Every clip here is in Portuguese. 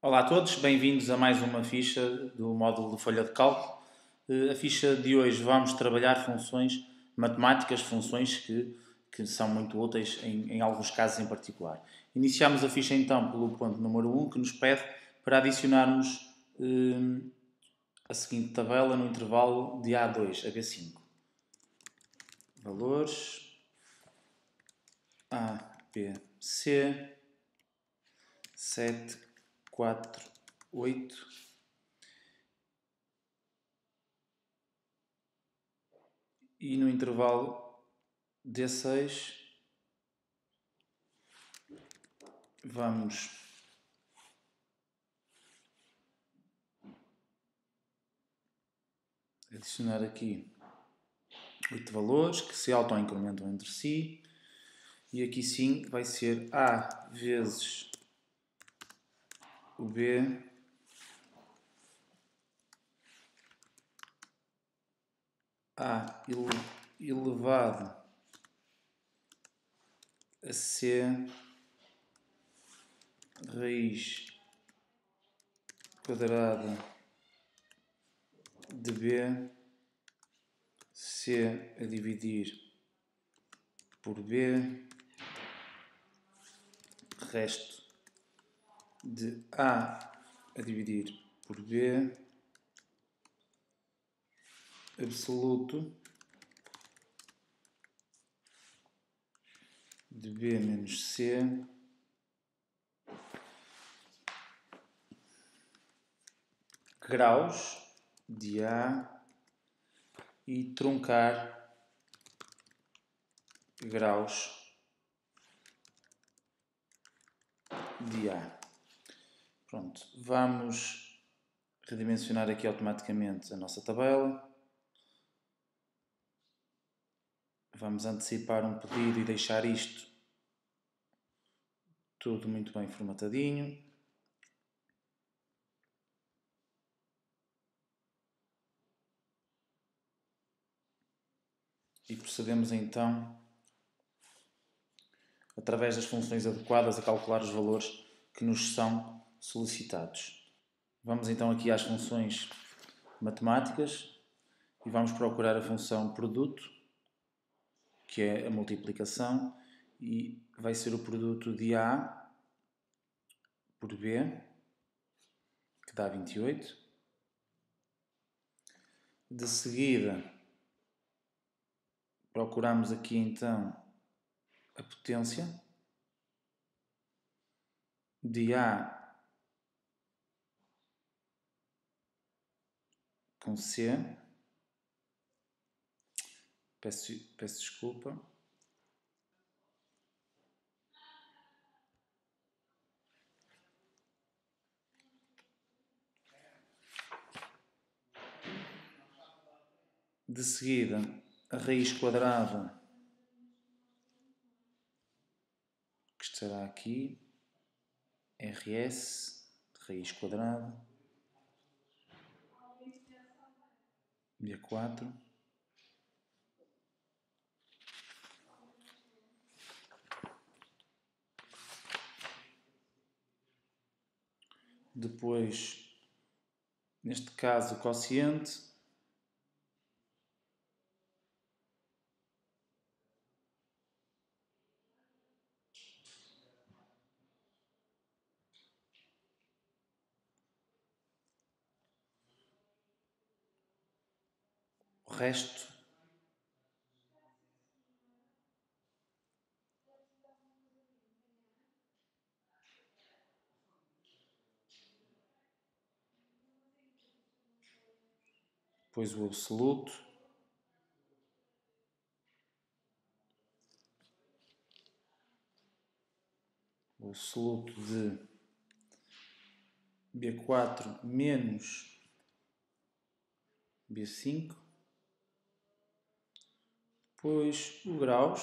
Olá a todos, bem-vindos a mais uma ficha do módulo de folha de cálculo. A ficha de hoje vamos trabalhar funções matemáticas, funções que são muito úteis em alguns casos em particular. Iniciamos a ficha então pelo ponto número 1, que nos pede para adicionarmos a seguinte tabela no intervalo de A2 a B5. Valores A, B, C 7, 4, 8 e no intervalo D6 vamos adicionar aqui 8 valores que se autoincrementam entre si e aqui sim vai ser A vezes o B A elevado a C raiz quadrada de B C a dividir por B resto de A a dividir por B absoluto de B menos C graus de A e truncar graus de A. Pronto, vamos redimensionar aqui automaticamente a nossa tabela. Vamos antecipar um pedido e deixar isto tudo muito bem formatadinho. E procedemos então, através das funções adequadas, a calcular os valores que nos são solicitados. Vamos então aqui às funções matemáticas e vamos procurar a função produto, que é a multiplicação, e vai ser o produto de A por B, que dá 28. De seguida, procuramos aqui então a potência de A com C, peço desculpa, de seguida a raiz quadrada, que estará aqui, RS, raiz quadrada, B4, depois, neste caso, o quociente, resto depois o absoluto de B4 menos B5, depois o graus,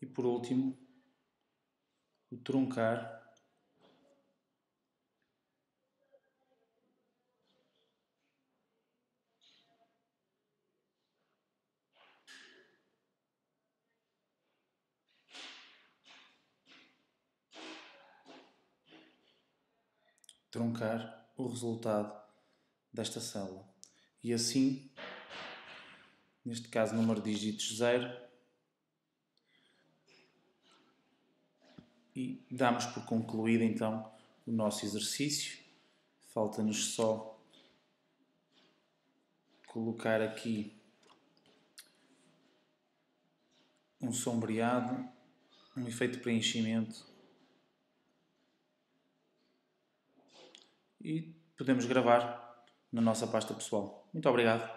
e por último o truncar truncar o resultado desta célula. E assim, neste caso, o número de dígitos 0, e damos por concluído então o nosso exercício. Falta-nos só colocar aqui um sombreado, um efeito de preenchimento, e podemos gravar na nossa pasta pessoal. Muito obrigado.